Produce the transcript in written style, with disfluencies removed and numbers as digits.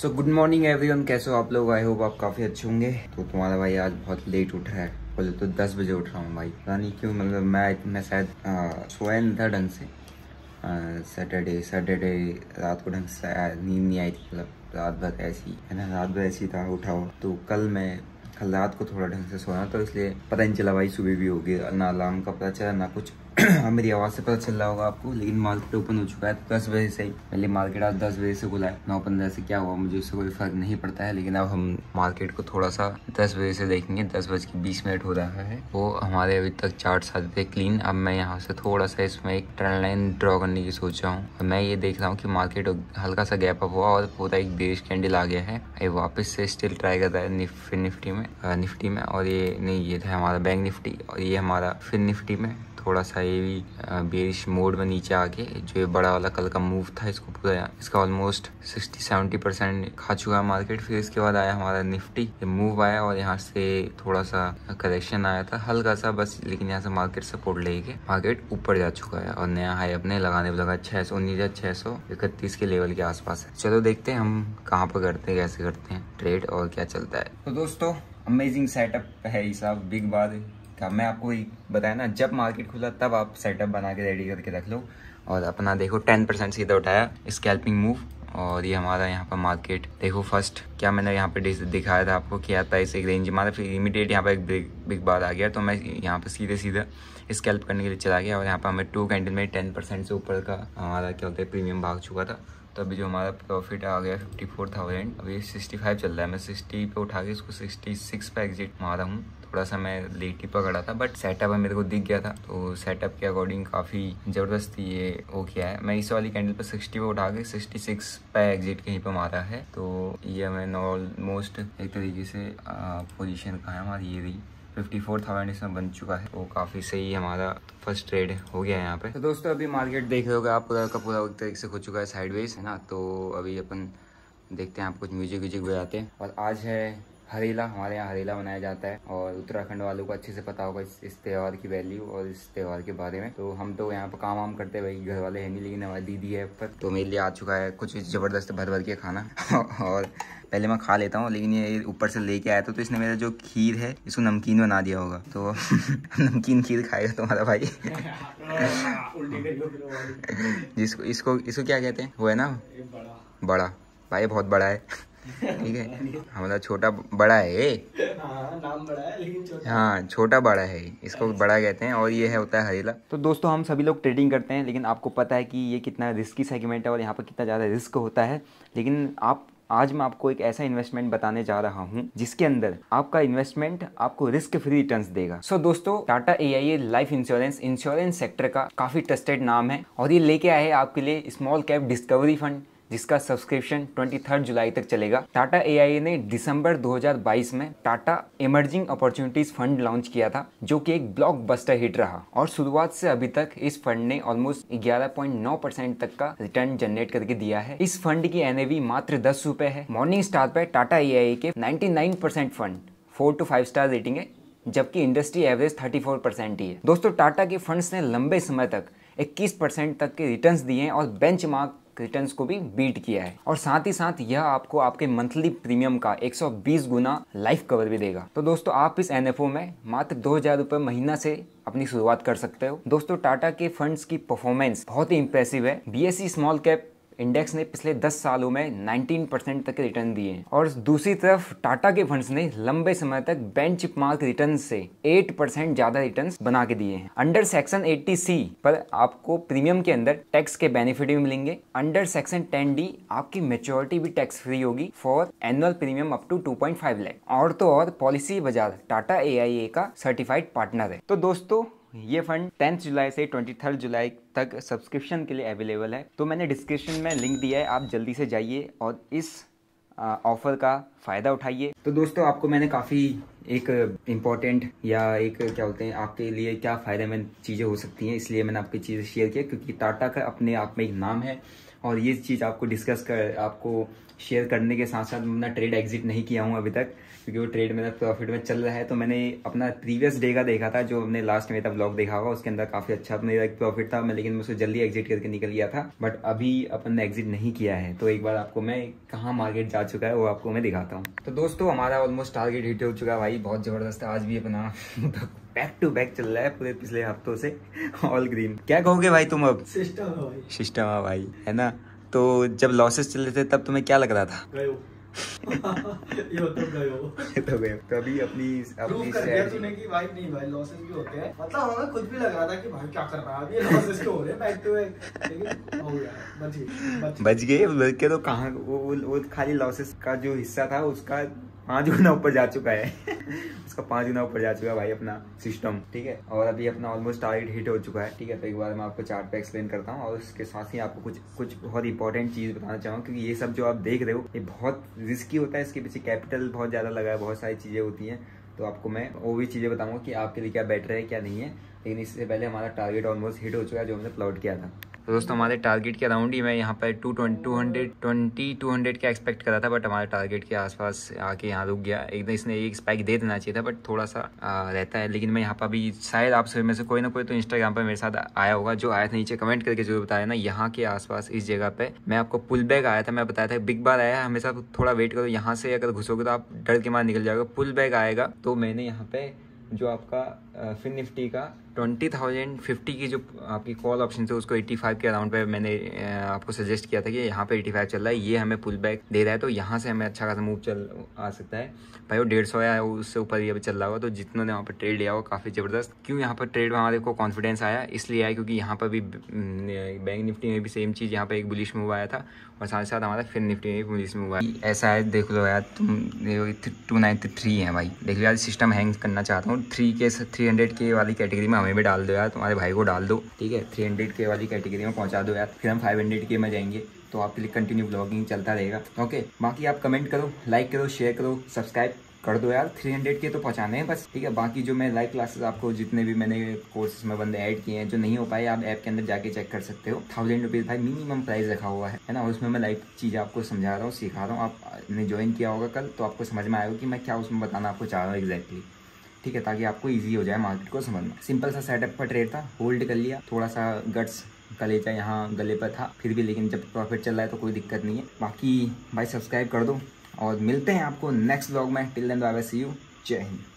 So good morning everyone, कैसे हो आप लोग? आई होप आप काफी अच्छे होंगे। तो तुम्हारा भाई आज बहुत लेट उठ रहा है, बोले तो 10 बजे उठ रहा हूँ भाई, पता नहीं क्यों। मतलब मैं शायद सोया नहीं था ढंग से, सैटरडे रात को ढंग से नींद नहीं आई थी। मतलब रात भर ऐसी है ना, रात भर ऐसी था उठा हुआ। तो कल रात को थोड़ा ढंग से सोया, तो इसलिए पता नहीं चला भाई सुबह भी होगी, ना अलार्म का पता चला ना कुछ। मेरी आवाज़ से पता चल रहा होगा आपको, लेकिन मार्केट ओपन हो चुका है 10 बजे से ही। पहले मार्केट आज 10 बजे से खुला है, 9:15 से क्या हुआ मुझे उससे कोई फर्क नहीं पड़ता है। लेकिन अब हम मार्केट को थोड़ा सा 10 बजे से देखेंगे। 10:20 हो रहा है, वो हमारे अभी तक चार्ट आते थे क्लीन। अब मैं यहाँ से थोड़ा सा इसमें एक ट्रेंड लाइन ड्रॉ करने की सोच रहा हूँ। मैं ये देख रहा हूँ कि मार्केट हल्का सा गैप अप हुआ और पूरा एक बेरिश कैंडल आ गया है। ये वापस से स्टिल ट्राई कर रहा है निफ्टी में, और ये नहीं, ये था हमारा बैंक निफ्टी, और ये हमारा फिर निफ्टी में थोड़ा सा ये भी बेरिश मोड में नीचे आके जो ये बड़ा वाला कल का मूव था, इसको पूरा इसका ऑलमोस्ट 60-70% खा चुका है मार्केट। फिर इसके बाद आया हमारा निफ्टी, ये मूव आया और यहाँ से थोड़ा सा करेक्शन आया था हल्का सा बस, लेकिन यहाँ से मार्केट सपोर्ट लेके मार्केट ऊपर जा चुका है और नया हाई अपने लगाने लगा 19,631 के लेवल के आसपास है। चलो देखते हैं हम कहाँ पर करते हैं, कैसे करते हैं ट्रेड और क्या चलता है। तो दोस्तों अमेजिंग सेटअप है ये सब, बिग बात है। मैं आपको बताया ना, जब मार्केट खुला तब आप सेटअप बना के रेडी करके रख लो। और अपना देखो 10% सीधा उठाया, स्कैल्पिंग मूव। और ये हमारा यहाँ पर मार्केट देखो, फर्स्ट क्या मैंने यहाँ पे दिखाया था आपको, क्या था इस एक रेंज हमारा। फिर इमीडिएट यहाँ पर एक बिग बार आ गया, तो मैं यहाँ पर सीधे स्कैल्प करने के लिए चला गया। और यहाँ पर हमें 2 कैंडल में 10% से ऊपर का हमारा क्या होता है प्रीमियम भाग चुका था। तो अभी जो हमारा प्रॉफिट आ गया 54,000, अभी 65 चल रहा है। मैं 60 पे उठा के इसको 66 पे एग्जिट मारा हूँ। थोड़ा सा मैं लेट ही पकड़ा था, बट सेटअप मेरे को दिख गया था, तो सेटअप के अकॉर्डिंग काफ़ी ज़बरदस्त ये हो गया है। मैं इस वाली कैंडल पर 60 पे उठा के 66 पे एग्जिट कहीं पर मारा है। तो ये मैंने ऑलमोस्ट एक तरीके से पोजीशन कहाँ है हमारी, ये रही 54,000 इसमें बन चुका है। वो काफ़ी सही हमारा फर्स्ट ट्रेड हो गया है यहाँ पे। तो दोस्तों अभी मार्केट देख रहे हो आप, पूरा का पूरा एक तरीके से हो चुका है साइडवेज, है ना। तो अभी अपन देखते हैं, आप कुछ म्यूजिक बजाते हैं। और आज है हरेला, हमारे यहाँ हरेला मनाया जाता है और उत्तराखंड वालों को अच्छे से पता होगा इस त्यौहार की वैल्यू और इस त्यौहार के बारे में। तो हम तो यहाँ पर काम वाम करते हैं भाई, घर वाले हैं नहीं, लेकिन हमारी दीदी है पर, तो मेरे लिए आ चुका है कुछ ज़बरदस्त भर के खाना। और पहले मैं खा लेता हूँ, लेकिन ये ऊपर से लेके आया था, तो इसने मेरा जो खीर है इसको नमकीन बना दिया होगा, तो नमकीन खीर खाएगा तुम्हारा भाई। जिसको इसको क्या कहते हैं वो है ना, बड़ा भाई, बहुत बड़ा है। ठीक है, हमारा छोटा बड़ा है, नाम बड़ा है लेकिन छोटा, हाँ छोटा बड़ा है, इसको बड़ा कहते हैं। और ये है होता है हरेला। तो दोस्तों हम सभी लोग ट्रेडिंग करते हैं, लेकिन आपको पता है कि ये कितना रिस्की सेगमेंट है और यहाँ पर कितना ज़्यादा रिस्क होता है। लेकिन आज मैं आपको एक ऐसा इन्वेस्टमेंट बताने जा रहा हूँ जिसके अंदर आपका इन्वेस्टमेंट आपको रिस्क फ्री रिटर्न्स देगा। सो दोस्तों Tata AIA life insurance sector का काफ़ी ट्रस्टेड नाम है, और ये लेके आए है आपके लिए स्मॉल कैप डिस्कवरी फंड, जिसका सब्सक्रिप्शन 23 जुलाई तक चलेगा। टाटा AIA ने दिसंबर 2022 में Tata emerging opportunities fund launch किया था, जो कि एक ब्लॉकबस्टर हिट रहा। और शुरुआत से अभी तक इस फंड ने ऑलमोस्ट 11.9% तक का रिटर्न जनरेट करके दिया है। इस फंड की NAV मात्र ₹10 है। मॉर्निंगस्टार पर टाटा AIA के 99% फंड 4 to 5 स्टार रेटिंग है, जबकि इंडस्ट्री एवरेज 34% ही है। दोस्तों टाटा के फंड्स ने लंबे समय तक 21% तक के रिटर्न्स दिए हैं और बेंचमार्क रिटर्न्स को भी बीट किया है। और साथ ही साथ यह आपको आपके मंथली प्रीमियम का 120 गुना लाइफ कवर भी देगा। तो दोस्तों आप इस NFO में मात्र ₹2,000 महीना से अपनी शुरुआत कर सकते हो। दोस्तों टाटा के फंड्स की परफॉर्मेंस बहुत ही इंप्रेसिव है। BSE स्मॉल कैप इंडेक्स ने पिछले 10 सालों में 19% तक रिटर्न दिए हैं, और दूसरी तरफ टाटा के फंड्स ने लंबे समय तक बेंचमार्क रिटर्न से 8% ज्यादा रिटर्न्स बना के दिए हैं। अंडर सेक्शन 80C पर आपको प्रीमियम के अंदर टैक्स के बेनिफिट भी मिलेंगे। अंडर सेक्शन 10D आपकी मेच्योरिटी भी टैक्स फ्री होगी for annual premium up to 2.5 lakh. और तो और PolicyBazaar टाटा AIA का सर्टिफाइड पार्टनर है। तो दोस्तों ये फंड 10 जुलाई से 23 जुलाई तक सब्सक्रिप्शन के लिए अवेलेबल है। तो मैंने डिस्क्रिप्शन में लिंक दिया है, आप जल्दी से जाइए और इस ऑफर का फ़ायदा उठाइए। तो दोस्तों आपको मैंने काफ़ी एक इम्पॉर्टेंट या एक क्या बोलते हैं आपके लिए क्या फायदेमंद चीज़ें हो सकती हैं, इसलिए मैंने आपकी चीज़ें शेयर किया क्योंकि टाटा का अपने आप में एक नाम है और ये चीज़ आपको डिस्कस कर आपको शेयर करने के साथ साथ मैं ट्रेड एग्जिट नहीं किया हूँ अभी तक क्योंकि वो ट्रेड मेरा प्रॉफिट में चल रहा है। तो मैंने अपना प्रीवियस डे का देखा था जो हमने लास्ट में तब ब्लॉग देखा होगा, उसके अंदर काफ़ी अच्छा मेरा एक प्रॉफिट था, लेकिन मैं उसको जल्दी एग्जिट करके निकल गया था, बट अभी अपन ने एग्जिट नहीं किया है। तो एक बार आपको मैं कहाँ मार्केट जा चुका है वो आपको मैं दिखाता हूँ। तो दोस्तों हमारा ऑलमोस्ट टारगेट हिट हो चुका है भाई, बहुत ज़बरदस्त है। आज भी अपना बैक टू बैक चल रहा है पूरे पिछले हफ्तों से, ऑल ग्रीन। क्या कहोगे भाई तुम अब? सिस्टम है भाई, है ना। तो जब लॉसेस चल रहे थे तब तुम्हें क्या लग रहा था? गयो। तो गयो। तो अभी अपनी तूने कि भाई नहीं भाई लॉसेस भी होते हैं, मतलब हमें खुद भी लग रहा था कि भाई क्या कर रहा है, अभी लॉसेस हो रहे हैं बैक टू बैक, लेकिन हो गया, बच गए। बल्कि तो कहाँ वो खाली लॉसेस का जो हिस्सा था उसका 5 गुना ऊपर जा चुका है उसका 5 गुना ऊपर जा चुका है भाई अपना सिस्टम, ठीक है। और अभी अपना ऑलमोस्ट टारगेट हिट हो चुका है, ठीक है। तो एक बार मैं आपको चार्ट पे एक्सप्लेन करता हूँ और उसके साथ ही आपको कुछ बहुत इंपॉर्टेंट चीज़ बताना चाहूँ क्योंकि ये सब जो आप देख रहे हो ये बहुत रिस्की होता है, इसके पीछे कैपिटल बहुत ज़्यादा लगा है, बहुत सारी चीज़ें होती हैं। तो आपको मैं वो भी चीज़ें बताऊँगा कि आपके लिए क्या बेटर है क्या नहीं है, लेकिन इससे पहले हमारा टारगेट ऑलमोस्ट हिट हो चुका है जो हमने प्लॉट किया था। तो दोस्तों हमारे टारगेट के अराउंड ही मैं यहाँ पर 220 का एक्सपेक्ट कर रहा था, बट हमारे टारगेट के आसपास आके यहाँ रुक गया एकदम। इसने एक स्पाइक दे देना चाहिए था बट थोड़ा सा रहता है, लेकिन मैं यहाँ पर अभी शायद आप सभी में से कोई ना कोई तो इंस्टाग्राम पर मेरे साथ आया होगा, जो आया था नीचे कमेंट करके जरूर बताया ना। यहाँ के आसपास इस जगह पर मैं आपको पुल बैक आया था, मैं बताया था बिग बार आया है, हमेशा थोड़ा वेट करो, यहाँ से अगर घुसोगे तो आप डर के मार निकल जाओगे, पुल बैक आएगा। तो मैंने यहाँ पर जो आपका फिन निफ्टी का 20,050 की जो आपकी कॉल ऑप्शन थी उसको 85 के अराउंड पे मैंने आपको सजेस्ट किया था कि यहाँ पे 85 चल रहा है, ये हमें पुल बैक दे रहा है, तो यहाँ से हमें अच्छा खासा मूव चल आ सकता है भाई। वो 150 या उससे ऊपर ये चल रहा होगा, तो जितनों ने वहाँ पर ट्रेड लिया हो काफ़ी ज़बरदस्त। क्यों यहाँ पर ट्रेड में हमारे को कॉन्फिडेंस आया? इसलिए आया क्योंकि यहाँ पर भी बैंक निफ्टी में भी सेम चीज़, यहाँ पर एक बुलिश मूव आया था और साथ ही साथ हमारा फिन निफ्टी में भी बुलिश मूव आया। ऐसा है, देख लो यार तुम 293 है भाई, देख लो यार सिस्टम हैंग करना चाहता हूँ। 300K वाली कैटेगरी में हमें भी डाल दो यार, तुम्हारे भाई को डाल दो, ठीक है। 300K वाली कैटेगरी में पहुंचा दो यार, फिर हम 500K में जाएंगे। तो आपके लिए कंटिन्यू ब्लॉगिंग चलता रहेगा, ओके। बाकी आप कमेंट करो, लाइक करो, शेयर करो, सब्सक्राइब कर दो यार, 300K तो पहुंचाने हैं बस, ठीक है। बाकी जो मैं लाइव क्लासेस आपको जितने भी मैंने कोर्सेज में बंदे ऐड किए हैं जो नहीं हो पाए, आप ऐप के अंदर जाके चेक कर सकते हो। 1000 रुपीज़ भाई मिनिमम प्राइस रखा हुआ है ना, और उसमें मैं लाइव चीज़ आपको समझा रहा हूँ, सिखा रहा हूँ। आपने ज्वाइन किया होगा कल तो आपको समझ में आएगा कि मैं क्या उसमें बताना आपको चाह रहा हूँ एग्जैक्टली, ठीक है, ताकि आपको इजी हो जाए मार्केट को समझना। सिंपल सा सेटअप पर ट्रेड था, होल्ड कर लिया, थोड़ा सा गट्स कलेजा यहाँ गले पर था फिर भी, लेकिन जब प्रॉफिट चल रहा है तो कोई दिक्कत नहीं है। बाकी भाई सब्सक्राइब कर दो और मिलते हैं आपको नेक्स्ट व्लॉग में। Till then bye bye, see you, जय हिंद।